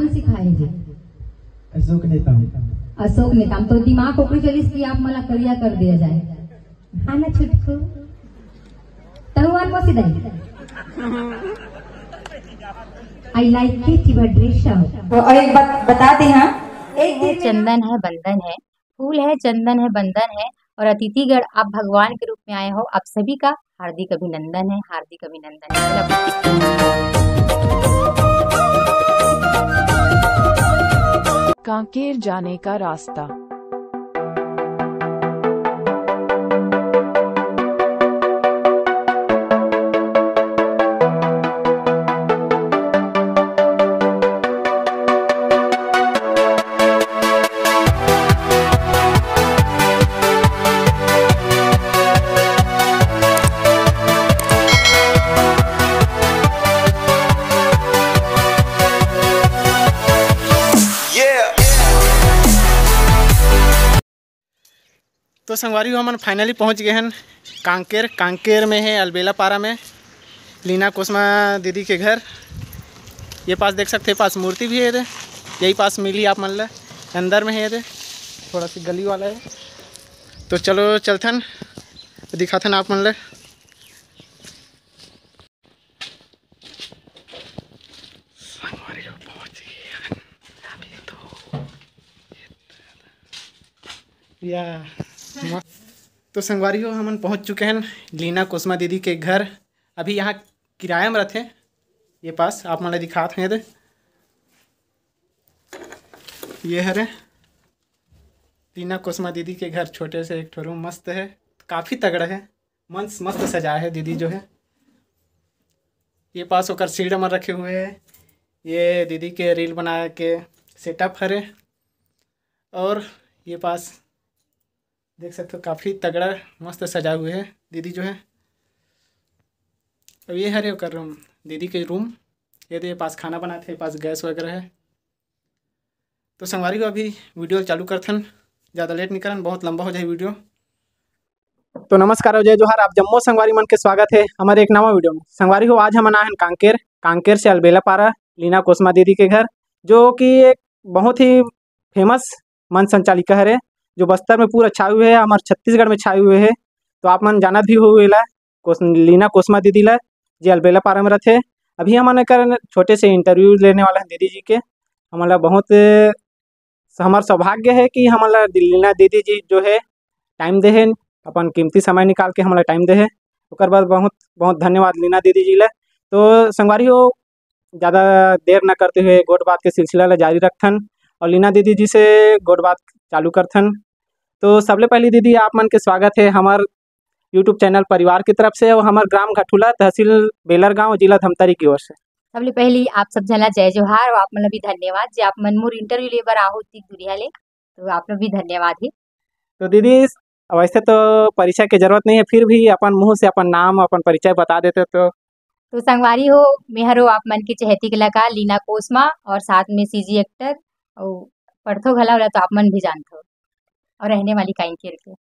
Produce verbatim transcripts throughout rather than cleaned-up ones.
कौन सिखाए थे? अशोक नेताम। अशोक नेताम तो दिमाग कोकड़ी चलीस की आप मला करिया कर दिया जाए। हाँ ना छुटकू तहुआन मसी दाई आई लाइक केटी बट ड्रेस आउट। और एक बात बताते हैं, एक दिन चंदन है बंधन है, फूल है चंदन है बंधन है, और अतिथिगण आप भगवान के रूप में आए हो, आप सभी का हार्दिक अभिनंदन है, हार्दिक अभिनंदन है। कांकेर जाने का रास्ता। तो संगवारी हम फाइनली पहुंच गए हैं कांकेर। कांकेर में है अलबेला पारा में लीना कोस्मा दीदी के घर। ये पास देख सकते हैं, पास मूर्ति भी है, यही पास मिली आप मन ला अंदर में है, थोड़ा सी गली वाला है। तो चलो चलथन दिखाथन आप मन ला। या तो संगवारी हो हम पहुंच चुके हैं लीना कोस्मा दीदी के घर। अभी यहाँ किराए में रहते हैं, ये पास आप माला दिखाते हैं। ये है रे लीना कोस्मा दीदी के घर, छोटे से एक रूम, मस्त है, काफ़ी तगड़ा है, मन मस्त सजाया है दीदी जो है। ये पास होकर सीढ़ी में रखे हुए हैं, ये दीदी के रील बना के सेटअप है। और ये पास देख सकते हो काफ़ी तगड़ा मस्त सजा हुए है दीदी जो है। अब ये हरे कर रूम दीदी के रूम, ये तो ये पास खाना बनाते हैं, पास गैस वगैरह है। तो संगवारी को अभी वीडियो चालू करथन, ज़्यादा लेट नहीं करन, बहुत लंबा हो जाए वीडियो। तो नमस्कार हो जय जोहार, आप जम्मो संगवारी मन के स्वागत है हमारे एक नवा वीडियो में। संगवारी हो आज हम आना है कांकेर। कांकेर से अलबेला पारा लीना कोस्मा दीदी के घर, जो कि एक बहुत ही फेमस मन संचालिका है, जो बस्तर में पूरा छाए हुए है, हमारे छत्तीसगढ़ में छाए हुए है। तो आप मन जाना भी हुए ला कोस, लीना कोस्मा दीदी ला जी अलबेला पारा में रहते। अभी हमन कर छोटे से इंटरव्यू लेने वाला है दीदी जी के। हमारा बहुत हमारा सौभाग्य है कि हमारा लीना दीदी जी जो है टाइम दे है, अपन कीमती समय निकाल के हमारा टाइम दे है, उसके बाद बहुत बहुत धन्यवाद लीना दीदी जी ला। तो संगवारी हो ज़्यादा देर ना करते हुए गोट बात के सिलसिला ला जारी रखथन और लीना दीदी जी से गोट बात चालू करथन। तो सबले पहले दीदी आप मन के स्वागत है हमार यूट्यूब चैनल परिवार की तरफ से और हमार ग्राम घठुला तहसील बेलर गाँव जिला धर्मतारी की ओर से। सबले पहले आप सब जना जय जोहार और आप मन भी धन्यवाद जे आप मन मोर इंटरव्यू लेकर आहो तीक दुरिया ले, तो आप भी धन्यवाद है। तो दीदी वैसे तो परिचय की जरूरत नहीं है, फिर भी अपन मुँह से अपन नाम अपन परिचय बता देते तो। तो संगवारी हो मेहरो आप मन के चहेती कलाकार लीना कोस्मा और साथ में सी जी एक्टर और पढ़थो घला वाला, तो आप मन भी जानथो और रहने वाली कांकेर के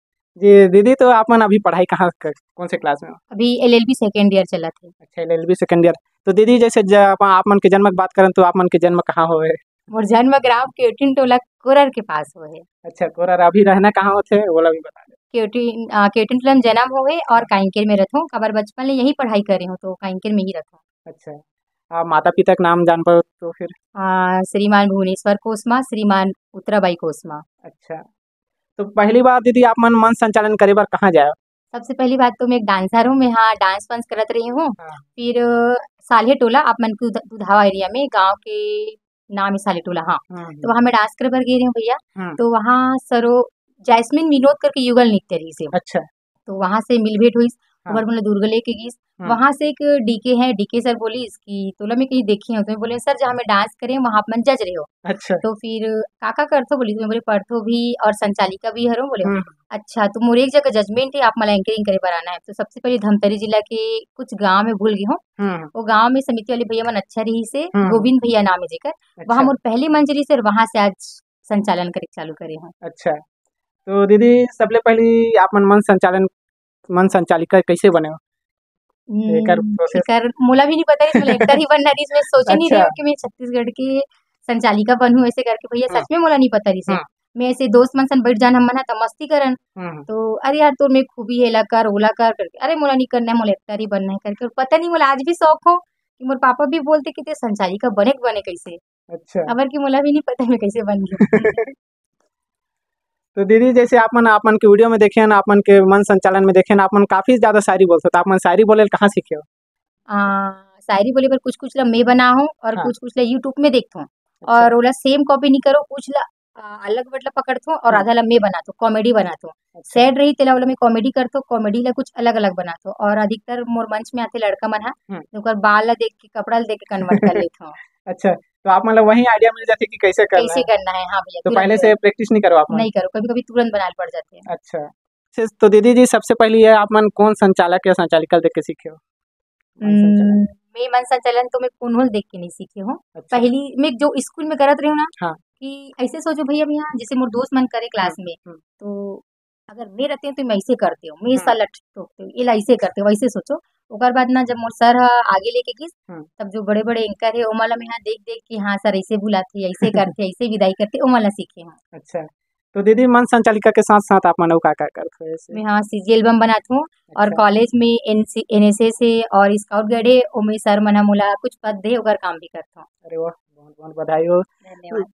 जी। दीदी तो आप मन अभी पढ़ाई कहाँ कर, कौन से क्लास में हो? अभी L L B second year चला थे। अच्छा L L B second year. तो दीदी जैसे आप मन के जन्म की बात करें तो आप मन के जन्म कहाँ हो है? मोर जन्म ग्राम केवटीन टोला कोरर के पास हो है। अच्छा कोरर। अभी रहना कहाँ होते है बोला भी बता दे। केवटीन केवटीन टोला में जन्म हो है और कांकेर में रहता हूँ, कबर बचपन में यही पढ़ाई करे हूँ तो कांकेर में ही रहता हूँ। अच्छा आप माता पिता का नाम जान पाओ तो फिर? श्रीमान भुवनेश्वर कोसमा, श्रीमान उत्तराबाई कोसमा। अच्छा तो पहली बार दीदी आप मन मन संचालन करे बार कहाँ जाए? सबसे पहली बात तो मैं एक डांसर हूँ, मैं हाँ डांस वांस करत रही हूँ। हाँ। फिर साले टोला आप मन के दुधावा एरिया में गांव के नाम है साले टोला। हाँ, हाँ। तो वहाँ मैं डांस करे बार गई रही हूँ भैया। हाँ। तो वहाँ सरो जैस्मिन विनोद करके युगल नृत्य रही से। अच्छा तो वहाँ से मिल भेंट हुई। हाँ। और बोले दुर्ग लेके गई। वहाँ से एक डीके है, डीके सर बोली इसकी तोला में कहीं देखी हो, तो मैं बोले सर जहाँ मैं डांस करे वहाँ मन जज रहे हो। अच्छा तो फिर काका करथो बोली, तो मैं बोले पढ़थो भी और संचालिका भी हरो बोले। अच्छा तो मोर एक जगह जजमेंट है, आप मला एंकरिंग करे बार आना है। तो सबसे पहले धमतरी जिला के कुछ गाँव में भूल गई हूँ, वो गाँव में समिति वाले भैया मन अच्छा रही से, गोविंद भैया नाम है जेकर, वहाँ मोर पहली मंजरी से वहाँ से आज संचालन करे चालू करे हूँ। अच्छा तो दीदी सबले पहले आप मन मन संचालन मन संचालिका कैसे बने हो? एकर प्रोसेस एकर मोला भी नहीं पता है, इसमें एक्टर ही बनना है, इसमें सोचा नहीं रही कि मैं छत्तीसगढ़ के संचालिका बनू ऐसे करके भैया सच में मोला नहीं पता रही। मैं ऐसे दोस्त मन सन बैठ जान हम मना मस्ती करन तो अरे यार तोर में खूबी है ला कर ओला कर करके अरे मोला नहीं करना है मोला एक्टर ही बनना है करके। पता नहीं मोला आज भी शौक हो कि मोर पापा भी बोलते कि ते संचालिका बने बने कैसे। अच्छा अबर की मोला भी नहीं पता मैं कैसे बन गई। तो दीदी जैसे आप मन आपमन के वीडियो में देखे आपमन के मन संचालन में देखे आपमन काफी ज्यादा शायरी बोलते आपमन शायरी बोले कहाँ सीखे हो? शायरी बोले पर कुछ कुछ ला मैं बना हूँ और कुछ कुछ ला यूट्यूब में देखता हूँ और ओला सेम कॉपी नहीं करो कुछ ला अलग मतलब पकड़ता हूँ और आधा ला मैं बनाता हूँ कॉमेडी बनाता हूँ। सैड रही तेला वाला मैं कॉमेडी करता हूँ कॉमेडी ला कुछ अलग अलग बनाता हूँ और अधिकतर मोर मंच में आते लड़का मन है बाल ला देख के कपड़ा देख के कन्वर्ट कर लेता हूँ। अच्छा तो आप मतलब वही आइडिया मिल जाते कि कैसे करना कैसे है? करना है हाँ भैया। तो पहले से प्रैक्टिस नहीं करो आप? नहीं करो कभी कभी तुरंत बनाने पड़ जाते हैं। अच्छा तो दीदी जी सबसे पहले ये आप मन कौन संचालक या संचालिका देख के सीखे हो? मैं मन संचालन तो मैं कौन देख के नहीं सीखे हूँ। पहली मैं जो स्कूल में करत रही हूँ ना कि ऐसे सोचो भैया भैया जैसे मोर दोस्त मन करे क्लास में तो अगर मैं रहते हैं तो मैं ऐसे करते हूँ मैं ऐसा लट ठोकते हूँ ये ऐसे करते हूँ ऐसे सोचो। ओकर बाद ना जब मोर सर आगे लेके किस तब जो बड़े बड़े एंकर है ओमला में यहाँ देख देख कि हाँ सर ऐसे बुलाते ऐसे करते ऐसे विदाई करते ओमला सीखे हैं। अच्छा तो दीदी मन संचालिका के साथ साथ आप मन का क्या करते हो? मैं हाँ सीजी एल्बम बनाती हूँ और कॉलेज में एन एस एस है और स्काउट गाइड है ओमे सर मना मोला कुछ पद दे ओकर काम भी करता हूँ। अरे वाह बहुत बहुत बधाई हो। धन्यवाद।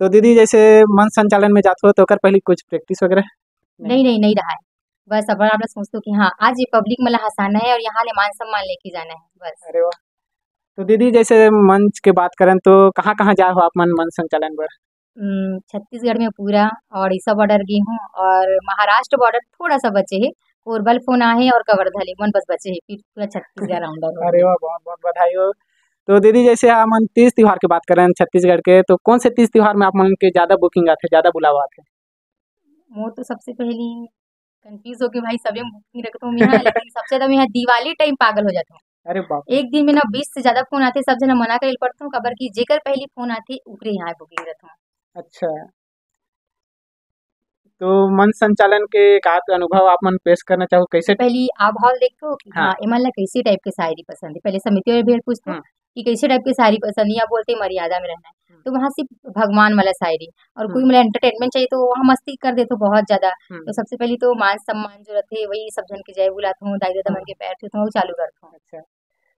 तो दीदी जैसे मन संचालन में जाते हो तो ओकर पहले कुछ प्रैक्टिस वगैरह? नहीं नहीं नहीं रहा है बस अब आप लोग सोचते हो कि हाँ आज ये पब्लिक मला हंसाना है और यहाँ ले मान सम्मान लेके जाना है बस। अरे वाह। तो दीदी जैसे मंच के बात करें तो कहाँ कहाँ जा हो आप मन मन संचालन पर? छत्तीसगढ़ में पूरा ओडिशा बॉर्डर गई हूँ और महाराष्ट्र बॉर्डर थोड़ा सा बचे है कोरबल फोना है और कवर्धा ले मन बस बचे है फिर पूरा छत्तीसगढ़ राउंडर। अरे वाह बहुत बहुत बधाई हो। तो दीदी जैसे आप मन तीज त्योहार की बात करें छत्तीसगढ़ के तो कौन से तीज त्योहार में आप मन के ज्यादा बुकिंग आते ज्यादा बुलावा आते? वो तो सबसे पहली कंफ्यूज होके भाई सभी बुकिंग रखता हूँ लेकिन सबसे ज्यादा मैं दिवाली टाइम पागल हो जाता हूँ। अरे बाप एक दिन में ना बीस से ज्यादा फोन आते सब जना मना कर पड़ता हूँ कबर की जेकर पहली फोन आते ऊपर यहाँ बुकिंग रहता हूँ। अच्छा तो मन संचालन के एक अनुभव आप मन पेश करना चाहो कैसे? पहली आप हॉल देखो कि हाँ इमन ला कैसी टाइप के शायरी पसंद है पहले समिति में भेड़ पूछते हैं कि कैसे टाइप की शायरी पसंद है या बोलते मर्यादा में रहना है तो वहाँ सिर्फ भगवान वाला शायरी और कोई मतलब एंटरटेनमेंट चाहिए तो वहाँ मस्ती कर दे तो बहुत ज्यादा। तो सबसे पहले तो मान सम्मान जो रहते हैं वही सब जन के जय बुलाता हूँ दादी दादा मन के पैर छूता हूँ वो चालू करता हूँ। अच्छा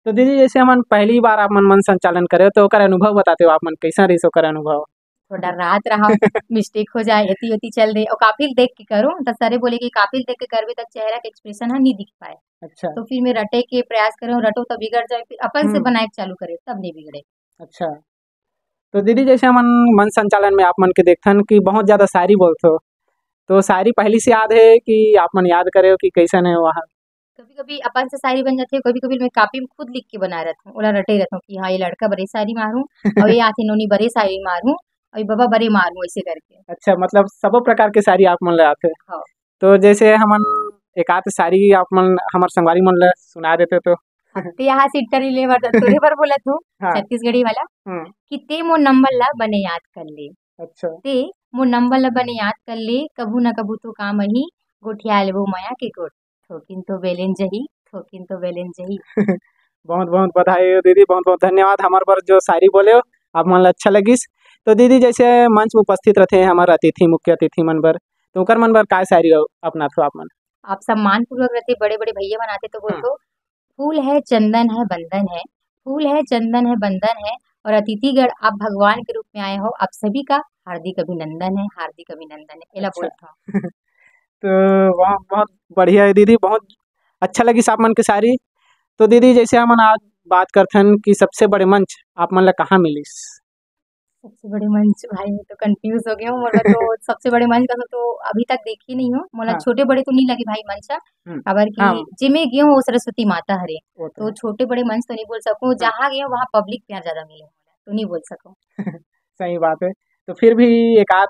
तो दीदी जैसे हम पहली बार आप मन मन संचालन करे तो अनुभव बताते हो आप मन कैसा रही सो अनुभव? थोड़ा रात रहा मिस्टेक हो जाए एती एती चल रही और काफी देख के करो तो सारे बोले कि काफी देख के करवे तब चेहरा के एक्सप्रेशन है नहीं दिख पाए। अच्छा तो फिर मैं रटे के प्रयास करूँ रटो तब बिगड़ जाए फिर अपन से बनाए चालू करे तब नहीं बिगड़े। अच्छा तो दीदी जैसे हम मन संचालन में आप मन के देखथन कि बहुत ज्यादा शायरी बोलते हो तो शायरी पहली से याद है कि आप मन याद करे हो कि कैसन है वहाँ? कभी कभी अपन से शायरी बन जाती है कभी कभी मैं कापी में खुद लिख के बना रहता हूँ ओला रटे रहता हूँ कि हाँ ये लड़का बड़े शायरी मारूँ और ये आते नोनी बड़े शायरी मारूँ अभी बाबा बड़े मारू ऐसे करके। अच्छा मतलब सब प्रकार के साड़ी आप मन लगाते? हाँ। तो जैसे हमन एक आध साड़ी आप मन हमार संगवारी मन ला सुना देते तो यहाँ से इंटरव्यू ले तोरे पर बोला तू छत्तीसगढ़ी वाला कि ते मोर नंबर ला बने याद कर ले। अच्छा ते मोर नंबर ला बने याद कर ले कबू न कबू तो काम ही गोठिया लेबो माया के गोठ ठोकिन तो बेलेन जही ठोकिन तो बेलेन जही। बहुत बहुत बधाई दीदी बहुत बहुत धन्यवाद हमारे पर जो शायरी बोले हो आप मन ला अच्छा लगिस। तो दीदी जैसे मंच में उपस्थित रहते हैं हमारे अतिथि मुख्य अतिथि मन बर तो उनकर मन बर का शायरी अपनाते हो आप मन? आप सम्मान पूर्वक रहते बड़े बड़े भैया बनाते तो बोलते फूल है चंदन है बंधन है फूल है चंदन है बंधन है और अतिथिगढ़ आप भगवान के रूप में आए हो आप सभी का हार्दिक अभिनंदन है हार्दिक अभिनंदन है एला बोलता हूँ। तो बहुत बहुत बढ़िया है दीदी बहुत अच्छा लगी आप मन की शायरी। तो दीदी जैसे हम आज बात करते हैं कि सबसे बड़े मंच आप मन ला कहाँ मिलिस? सबसे बड़े मंच भाई मैं तो कंफ्यूज हो गया हूँ मोला तो सबसे बड़े मंच का तो अभी तक देखी नहीं हूँ मोला। हाँ। छोटे बड़े तो नहीं लगे भाई मंचा अबर की। हाँ। जिमे गये वो सरस्वती माता हरे तो, तो छोटे बड़े मंच तो नहीं बोल सकूँ जहाँ गये वहाँ पब्लिक प्यार ज्यादा मिले तो नहीं बोल सकूँ। सही बात है। तो फिर भी एक आध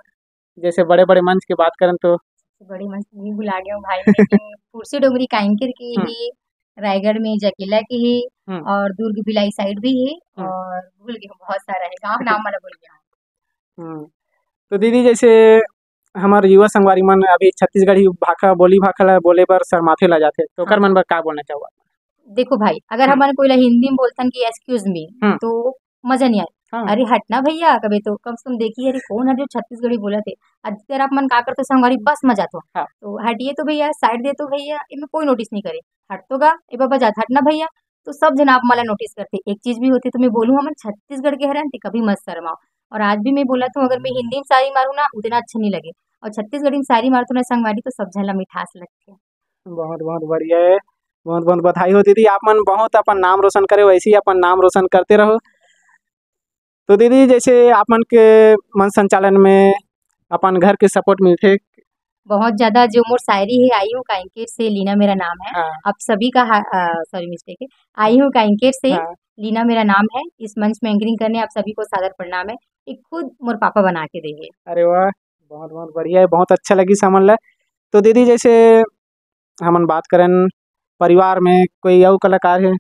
जैसे बड़े बड़े मंच की बात करें तो बड़े मंच नहीं बुला गये भाई कुर्सी डोंगरी काइंकर की है रायगढ़ में जकेला के है और दुर्ग भिलाई साइड भी है और भूल गया बहुत सारा है गाँव नाम वाला भूल गया। तो दीदी जैसे हमारे युवा संगवारी मन अभी छत्तीसगढ़ी भाषा बोली भाषा बोले पर शर्माथे ला जाते तो कर मन पर का बोलना चाहो? देखो भाई अगर हमारे कोई हिंदी में बोलते हैं कि एक्सक्यूज मी तो मजा नहीं आए हाँ। अरे हटना भैया, कभी तो कम से कम देखिए अरे कौन है जो छत्तीसगढ़ी बोला थे। अधिकतर आप मन का करते संगवारी बस में जातो, हाँ। तो हटिए तो भैया, साइड दे तो भैया, इनमें कोई नोटिस नहीं करे, हट तो गा ए बाबा जात हटना भैया। तो सब जन आप मला नोटिस करते। एक चीज भी होती तो मैं बोलूँ हम छत्तीसगढ़ के हरान थे, कभी मत शर्माओ। और आज भी मैं बोला तो अगर मैं हिंदी में सारी मारू ना उतना अच्छा नहीं लगे, और छत्तीसगढ़ी में सारी मारू तो ना संगवारी तो सब झला मिठास लगती है। बहुत बहुत बढ़िया है, बहुत बहुत बधाई हो दीदी। आप मन बहुत अपन नाम रोशन करे, वैसे ही अपन नाम रोशन करते रहो। तो दीदी जैसे आप मन के मन संचालन में अपन घर के सपोर्ट मिलते बहुत ज्यादा, जो मोर शायरी है आई हूँ काइंकेर से, लीना मेरा नाम है, हाँ। आप सभी का सॉरी मिस्टेक है, आई हूँ काइंकेर से, हाँ। लीना मेरा नाम है। इस मंच में एंकरिंग करने आप सभी को सादर प्रणाम है। एक खुद मोर पापा बना के देंगे। अरे वाह, बहुत बहुत बढ़िया है, बहुत अच्छा लगी समझ। तो दीदी जैसे हमन बात करें परिवार में कोई और कलाकार है?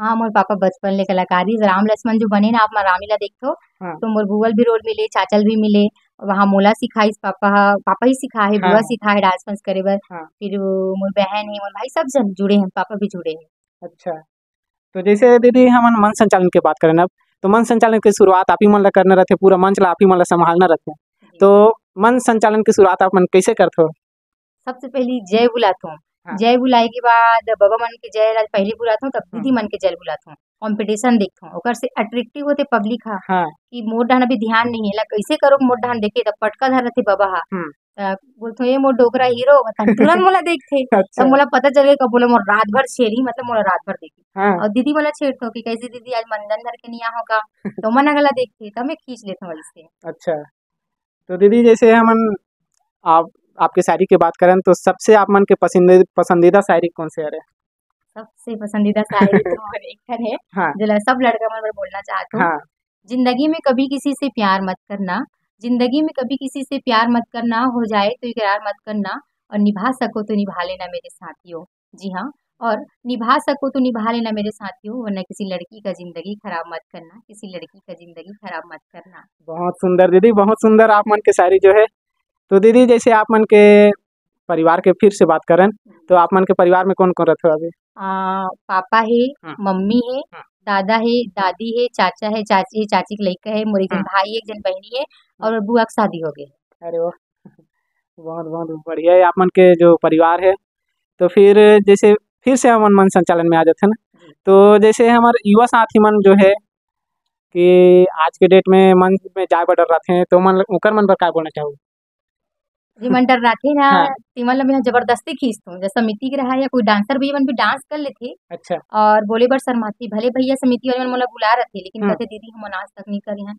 हाँ, मोर पापा बचपन ले कलाकारी राम लक्ष्मण जो बने ना आप रामलीला देखो, हाँ। तो मोर भूगल भी रोल मिले, चाचल भी मिले, वहाँ मोला सिखाइस पापा, पापा ही सिखा है, हाँ। बुआ सिखा है डांस वांस करे बर, हाँ। फिर मोर बहन है, मोर भाई सब जन जुड़े हैं, पापा भी जुड़े हैं। अच्छा, तो जैसे दीदी हम मन संचालन की बात करें अब, तो मन संचालन की शुरुआत आप ही मन ला करना रहते, पूरा मंच ला आप ही मन ला संभालना रहते, तो मन संचालन की शुरुआत आप मन कैसे करते हो? सबसे पहले जय बुलाता हूँ, हाँ। जय बुलाए के बाद बाबा मन के जय पहले बुलाता हूँ, तब दीदी मन के जय बुलाता हूँ। कॉम्पिटिशन देखता हूँ से अट्रेक्टिव होते पब्लिक, हाँ, हाँ। कि मोर डाहन अभी ध्यान नहीं है, कैसे करो मोर डाहन देखे तब पटका धर रहे बाबा, हा बोलते ये मोर डोकरा हीरो तुरंत मोला देखते, अच्छा। तब मोला पता चल गया कब बोला मोर रात भर छेड़ी, मतलब मोला रात भर देखी, हाँ। और दीदी मोला छेड़ता हूँ की कैसे दीदी आज मंदन धर के नहीं आहो का, तो मन अगला देखते तब मैं खींच लेता हूँ इससे। अच्छा, तो दीदी जैसे हम आप आपके शायरी की बात करें तो सबसे आप मन के पसंदीदा पसंदीदा शायरी कौन से है? सबसे पसंदीदा शायरी तो एक है, हाँ। जो सब लड़का मन बोलना चाहता हूँ, हाँ। जिंदगी में कभी किसी से प्यार मत करना, जिंदगी में कभी किसी से प्यार मत करना, हो जाए तो इकरार मत करना, और निभा सको तो निभा लेना मेरे साथियों, जी हाँ, और निभा सको तो निभा लेना मेरे साथियों, वरना किसी लड़की का जिंदगी खराब मत करना, किसी लड़की का जिंदगी खराब मत करना। बहुत सुंदर दीदी, बहुत सुंदर आप मन के शायरी जो है। तो दीदी जैसे आप मन के परिवार के फिर से बात करें तो आप मन के परिवार में कौन कौन रहते हो अभी? आ, पापा है, मम्मी है, दादा है, दादी है, चाचा है, चाची है, चाची के लड़का है, मोरे जन भाई एक जन बहनी है, और बुआ की शादी हो गई। अरे वाह, बहुत बहुत बढ़िया है आप मन के जो परिवार है। तो फिर जैसे फिर से हम मन संचालन में आ जाते हैं ना, तो जैसे हमारे युवा साथी मन जो है कि आज के डेट में मन में जाए बदल रहते हैं, तो मन उनकर मन पर क्या बोलना चाहूँ? जी मन डर रहा थे ना, हाँ। तीमन ला मैं जबरदस्ती खींचता हूँ, जैसे समिति के रहा या कोई डांसर भैया मन भी डांस कर लेते, अच्छा। और बोले बार शर्माती, भले भैया समिति वाले मन मोला बुला रहे थे, लेकिन कहते दीदी हम नाच तक नहीं करे हैं,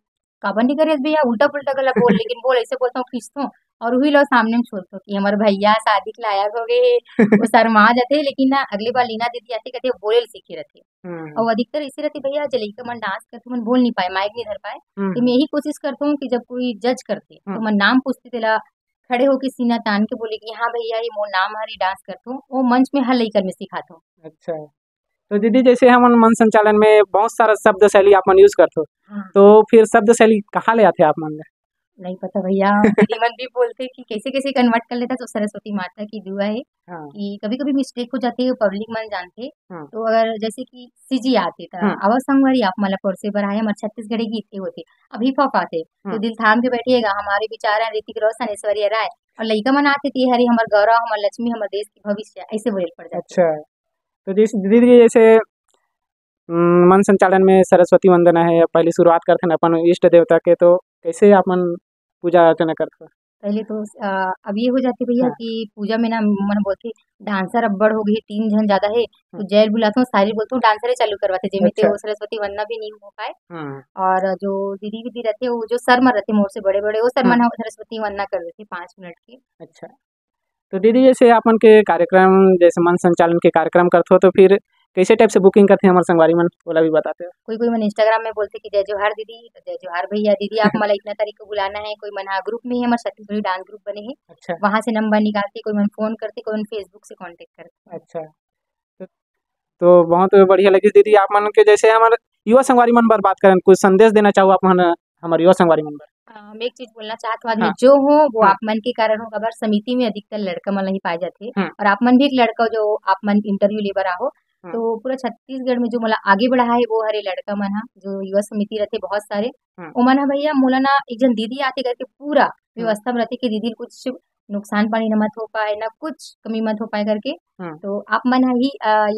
काबन नहीं करे भैया, उल्टा पुलटा गला बोल, लेकिन बोल ऐसे बोलता हूँ खींचता हूँ, और वही लो सामने में छोड़ता हूँ कि हमारे भैया शादी के लायक हो गए, वो शर्मा जाते। लेकिन ना अगली बार लीना दीदी आते कहते बोले सीखे रहते, और अधिकतर ऐसे रहते भैया जलेका मन डांस करते मन बोल नहीं पाए, माइक नहीं धर पाए, तो मैं यही कोशिश करता हूँ कि जब कोई जज करते तो मन नाम पूछते तेला खड़े होके सीना तान के बोले कि हाँ भैया ये मोर नाम हरी डांस करता हूँ, वो मंच में हर लेकर में सिखाता हूँ। अच्छा, तो दीदी जैसे हम मन संचालन में बहुत सारा शब्द शैली आप मन यूज करते हो, हाँ। तो फिर शब्द शैली कहाँ ले आते आप मन में? नहीं पता भैया, दीदी मन भी बोलते कि कैसे कैसे कन्वर्ट कर लेता, तो सरस्वती माता की दुआ है, हाँ। कि कभी कभी मिस्टेक हो जाते है, पब्लिक मन जानते, हाँ। तो अगर जैसे कि सीजी आते था, हाँ। अब संगवारी आप मला परसे बराए हमारे छत्तीसगढ़ी गीत के होते, अब हिप हॉप आते, हाँ। तो दिल थाम के बैठिएगा, हमारे विचार है ऋतिक रोशन, ऐश्वर्या राय, और लड़का मन आते थे हरी हमारे गौरव, हमारे लक्ष्मी, हमारे देश की भविष्य, ऐसे बोले पड़ जाते। अच्छा, तो दीदी जैसे मन संचालन में सरस्वती वंदना है, पहले शुरुआत करते हैं अपन इष्ट देवता के, तो कैसे आप मन पूजा अर्चना करते? पहले तो आ, अब ये हो जाती भैया, हाँ। कि पूजा में ना मन बोलते डांसर अब्बड़ हो गई, तीन जन ज्यादा है, तो जय बुलाता हूँ, सारी बोलता हूँ, डांसर चालू करवाते, जिनमें वो सरस्वती वंदना भी नहीं हो पाए, हाँ। और जो दीदी दीदी रहते वो जो सर मन रहते मोर से बड़े बड़े, वो सर मन, हाँ। सरस्वती वंदना कर देते पाँच मिनट के। अच्छा, तो दीदी जैसे आप मन के कार्यक्रम जैसे मन संचालन के कार्यक्रम करते हो, तो फिर कैसे टाइप से बुकिंग करते हैं हमारे संगवारी मन, ओला भी बताते हैं? कोई कोई मन इंस्टाग्राम में बोलते कि जय जोहार दीदी, तो जय जोहार भैया दीदी आप मला इतना तारीख को बुलाना है, कोई मन ग्रुप में है, हमारे छत्तीसगढ़ी डांस ग्रुप बने हैं, अच्छा। वहाँ से नंबर निकालते, कोई मन फोन करते, कोई मन फेसबुक से कॉन्टेक्ट करते। अच्छा, तो, तो बहुत बढ़िया लगी दीदी आप मन के जैसे हमारे युवा संगवारी मन पर बात करें, कुछ संदेश देना चाहो आप मन हमारे युवा संगवारी मन पर? मैं एक चीज बोलना चाहता हूँ, हाँ। जो हो वो आप मन के कारण हो, कबार समिति में अधिकतर लड़का मन नहीं पाए जाते, और आप मन भी एक लड़का जो आप मन इंटरव्यू लेबर आओ, तो पूरा छत्तीसगढ़ में जो मोला आगे बढ़ा है वो हरे लड़का मन जो युवा समिति रहते बहुत सारे ओमन भैया मोला ना एक जन दीदी आते करके पूरा व्यवस्था में रहते की दीदी कुछ नुकसान पानी न मत हो पाए ना कुछ कमी मत हो पाए करके। तो आप मन ही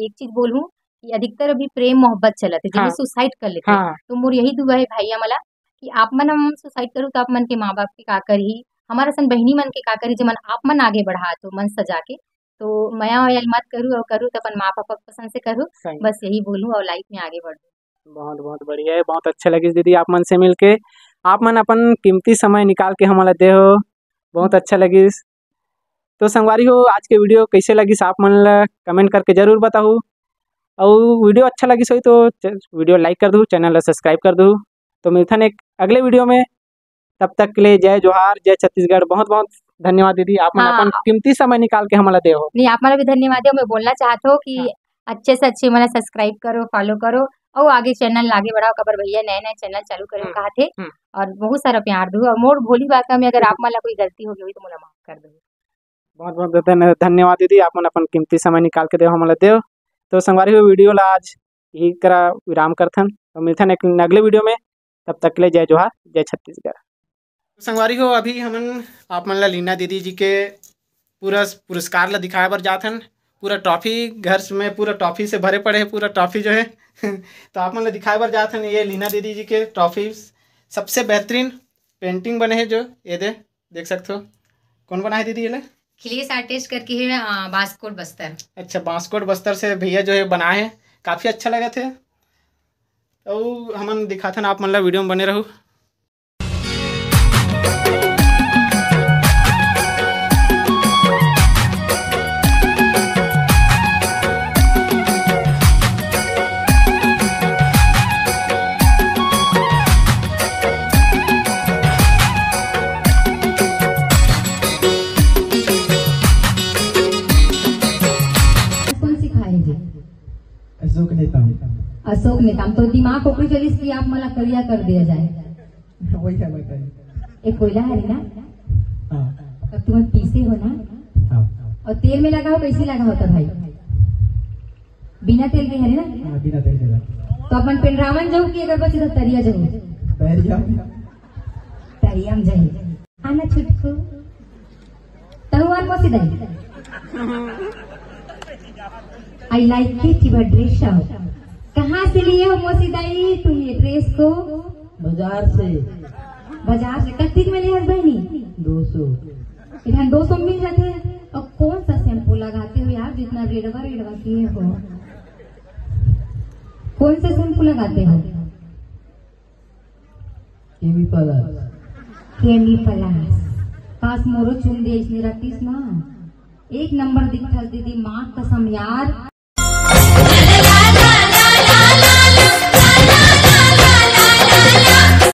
एक चीज बोलूं कि अधिकतर अभी प्रेम मोहब्बत चलते जिन्हें सुसाइड कर लेते हैं तो मोर यही दुआ है भैया मला कि आप मन हम सुसाइड करूँ तो आप मन के माँ बाप के का कर ही हमारा सन बहनी मन के का करी जो मन आप मन आगे बढ़ा तो मन सजा के तो मया वया मत करूँ और करूँ तो अपन माँ पापा पसंद से करूँ बस यही बोलूँ और लाइफ में आगे बढ़ूँ। बहुत बहुत बढ़िया है, बहुत अच्छा लगी दीदी आप मन से मिल के, आप मन अपन कीमती समय निकाल के हमारा दे हो, बहुत अच्छा लगी। तो संगवारी हो आज के वीडियो कैसे लगिस आप मन ला कमेंट करके जरूर बताऊँ और वीडियो अच्छा लगिस हो तो वीडियो लाइक कर दूँ, चैनल ला सब्सक्राइब कर दूँ। तो मिलथन एक अगले वीडियो में, तब तक के लिए जय जोहार, जय छत्तीसगढ़। बहुत बहुत धन्यवाद दीदी आप मन अपन कीमती समय निकाल के हमारा दे हो। नहीं आप मन भी धन्यवाद है, मैं बोलना चाहता हूँ कि अच्छे से अच्छे हमारा सब्सक्राइब करो, फॉलो करो और आगे चैनल आगे बढ़ाओ। कबर भैया नए नए चैनल चालू करो कहा थे और बहुत सारा प्यार दो और मोर भोली भाषा में अगर आप माला कोई गलती हो गई तो मोला माफ कर दो। बहुत बहुत धन्यवाद दीदी आप मन अपन कीमती समय निकाल के देव हमारा देव। तो संगवारी हुए वीडियो ला आज यही करा विराम करथन और मिलथन एक अगले वीडियो में, तब तक के लिए जय जोहार, जय छत्तीसगढ़। संगवारी हो अभी हमन आप मन ला लीना दीदी जी के पूरा पुरस्कार ला दिखाए बर जाथन, पूरा टॉफी घर में पूरा टॉफी से भरे पड़े हैं, पूरा टॉफी जो है तो आप मन ला दिखाए बर जाथन। ये लीना दीदी जी के टॉफी सबसे बेहतरीन पेंटिंग बने हैं जो ये दे देख सकते हो। कौन बना है दीदी? ये खिलेश आर्टिस्ट करके है बांसकोट बस्तर। अच्छा बांसकोट बस्तर से भैया जो है बनाए हैं, काफ़ी अच्छा लगा थे और हमन दिखाथन। आप मन ला वीडियो में बने रहो। अशोक नेता तो दिमाग को चलिस की आप मला करिया कर दिया जाए एक कोयला है ना तब तुम्हें पीसे हो ना और तेल में लगा हो कैसे लगा होता भाई बिना तेल के है ना बिना तेल के तो अपन पेंड्रावन जाऊ की अगर बचे तो तरिया जाऊ तरिया में जाए आना छुटकू तहुआर पसी दई I like it your dress shop. कहाँ से लिए हो मोसीदाई तुम ये ड्रेस को? बाजार से। बाजार से कत्ती में लिए बहनी दो सौ इधर दो सौ मिल जाते हैं। और कौन सा शैम्पू लगाते हो यार जितना रेडवा रेडवा किए हो? कौन सा शैम्पू लगाते हो? केमी पलास। केमी पलास पास मोरो चुन दे इसने रतीस ना एक नंबर दिखता दीदी माँ कसम यार।